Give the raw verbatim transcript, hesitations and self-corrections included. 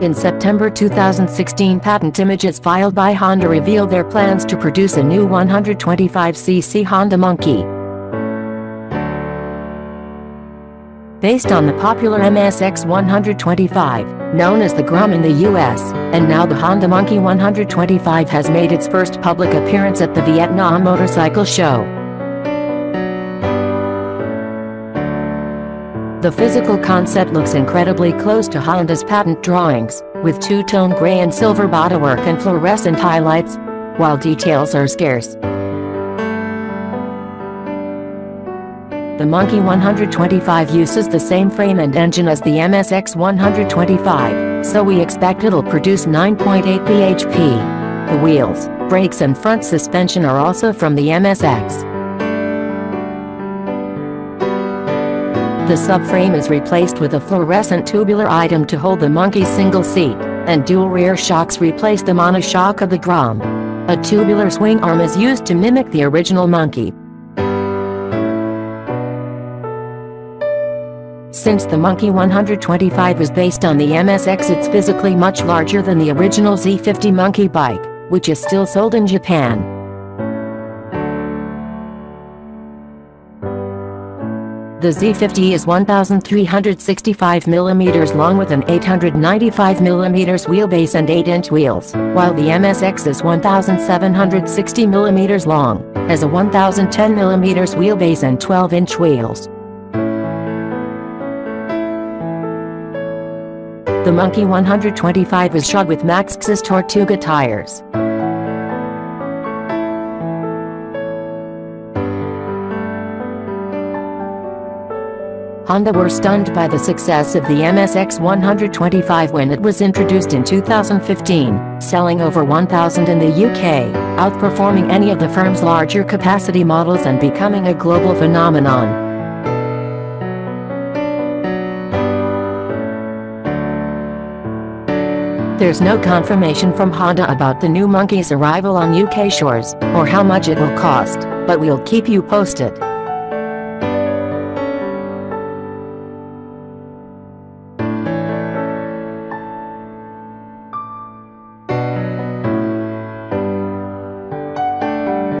In September two thousand sixteen, patent images filed by Honda reveal their plans to produce a new one twenty-five c c Honda Monkey. Based on the popular M S X one twenty-five, known as the Grom in the U S, and now the Honda Monkey one twenty-five has made its first public appearance at the Vietnam Motorcycle Show. The physical concept looks incredibly close to Honda's patent drawings, with two-tone gray and silver bodywork and fluorescent highlights, while details are scarce. The Monkey one twenty-five uses the same frame and engine as the M S X one twenty-five, so we expect it'll produce nine point eight p h p. The wheels, brakes and front suspension are also from the M S X. The subframe is replaced with a fluorescent tubular item to hold the Monkey's single seat, and dual rear shocks replace the monoshock of the Grom. A tubular swing arm is used to mimic the original Monkey. Since the Monkey one twenty-five is based on the M S X, it's physically much larger than the original Z fifty Monkey bike, which is still sold in Japan. The Z fifty is one thousand three hundred sixty-five millimeters long with an eight hundred ninety-five millimeter wheelbase and eight inch wheels, while the M S X is one thousand seven hundred sixty millimeters long, has a one thousand ten millimeter wheelbase and twelve inch wheels. The Monkey one twenty-five is shod with Maxxis Tortuga tires. Honda were stunned by the success of the M S X one twenty-five when it was introduced in two thousand fifteen, selling over one thousand in the U K, outperforming any of the firm's larger capacity models and becoming a global phenomenon. There's no confirmation from Honda about the new Monkey's arrival on U K shores, or how much it will cost, but we'll keep you posted.